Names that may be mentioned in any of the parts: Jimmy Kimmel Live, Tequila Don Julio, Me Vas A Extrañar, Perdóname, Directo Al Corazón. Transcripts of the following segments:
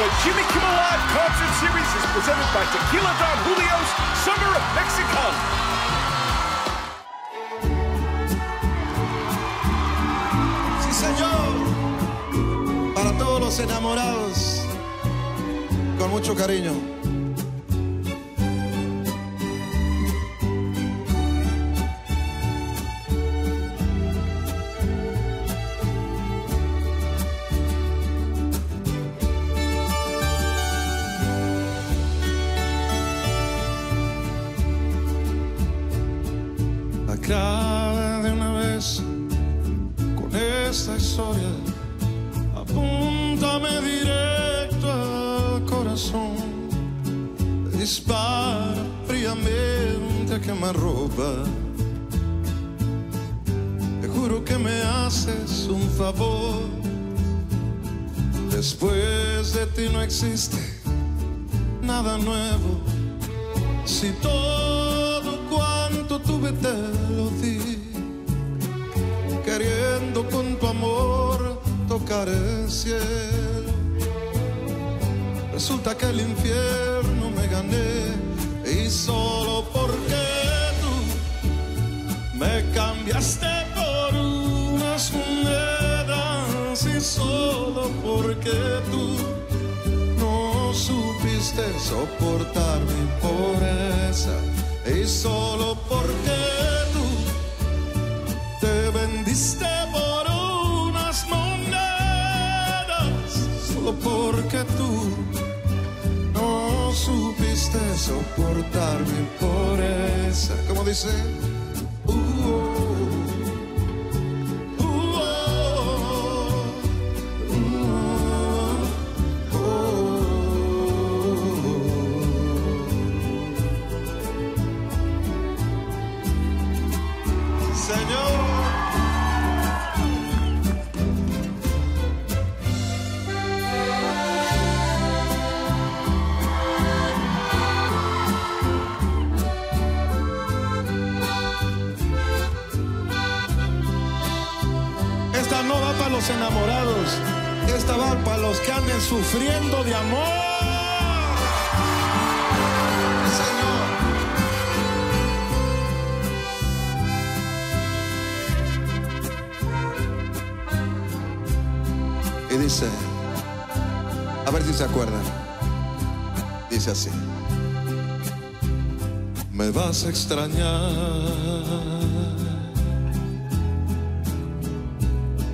The Jimmy Kimmel Live concert series is presented by Tequila Don Julio's Summer of Mexico. Para todos los enamorados, con mucho cariño. Acaba de una vez con esta historia. Apúntame directo al corazón, dispara fríamente a quemarropa. Te juro que me haces un favor. Después de ti no existe nada nuevo. Si todo cuanto tuve te lo di, queriendo con tu amor tocar el cielo, resulta que el infierno me gané, y solo porque tú me cambiaste por unas monedas, y solo porque tú no supiste soportar mi pobreza, y solo porque tú te vendiste por unas monedas, porque tú no supiste soportar mi pobreza. Como dice, Señor. Esta no va para los enamorados, esta va para los que anden sufriendo de amor. Señor. Y dice, a ver si se acuerdan, dice así: me vas a extrañar,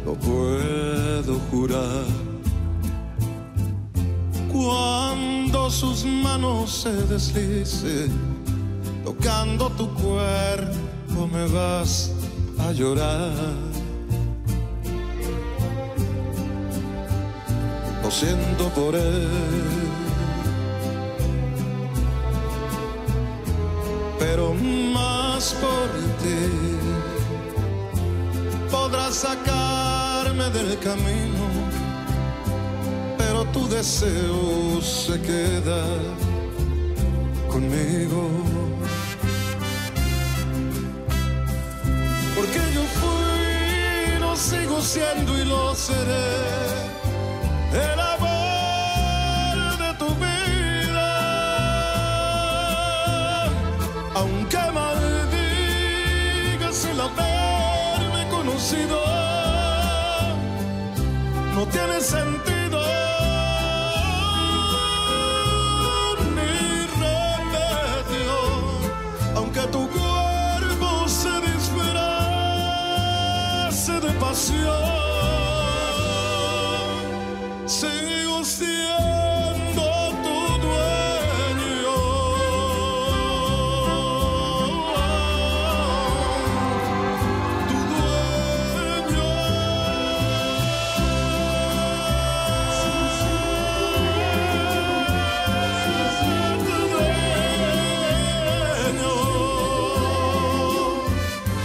lo puedo jurar. Cuando sus manos se deslicen, tocando tu cuerpo, me vas a llorar. Lo siento por él, pero más por ti. Podrás sacarme del camino, pero tu deseo se queda conmigo. Porque yo fui, lo sigo siendo y lo seré, el amor de tu vida. Aunque maldigas y la no tiene sentido ni remedio, aunque tu cuerpo se disfrace de pasión, sigo siendo tu dueño,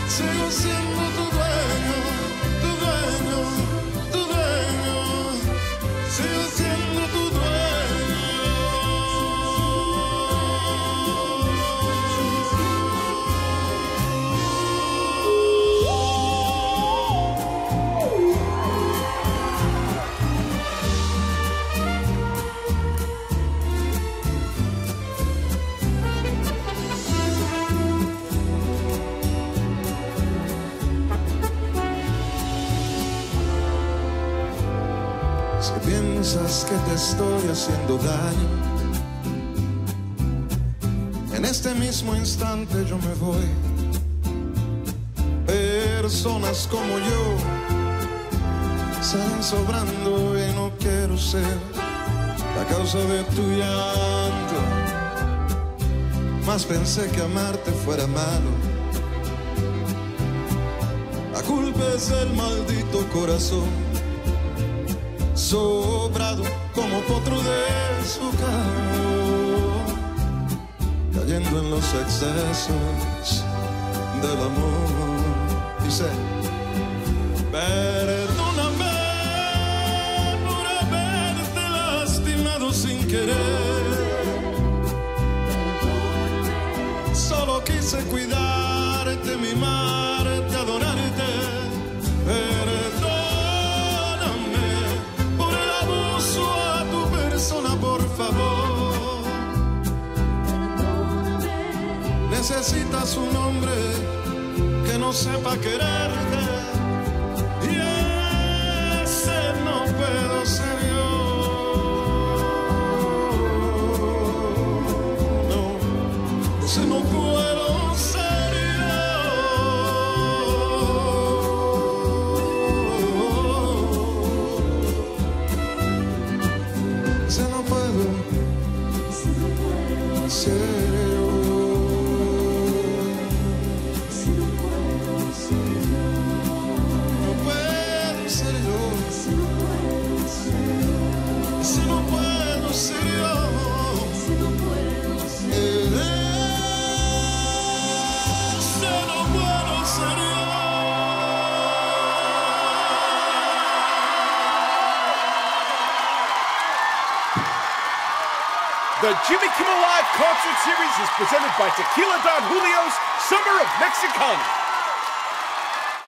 sigo siendo tu dueño. piensas que te estoy haciendo daño, en este mismo instante yo me voy. Personas como yo salen sobrando y no quiero ser la causa de tu llanto. Más pensé que amarte fuera malo. La culpa es el maldito corazón, sobrado como potro de su carro, cayendo en los excesos del amor. Dice, perdóname por haberte lastimado sin querer. Solo quise cuidarte, mimarte, adorarte. Perdóname por el abuso a tu persona, por favor. Perdóname. Necesitas un hombre que no sepa quererte, y ese no puedo ser yo. No, ese no puedo ser. The Jimmy Kimmel Live Concert Series is presented by Tequila Don Julio's Summer of Mexicana.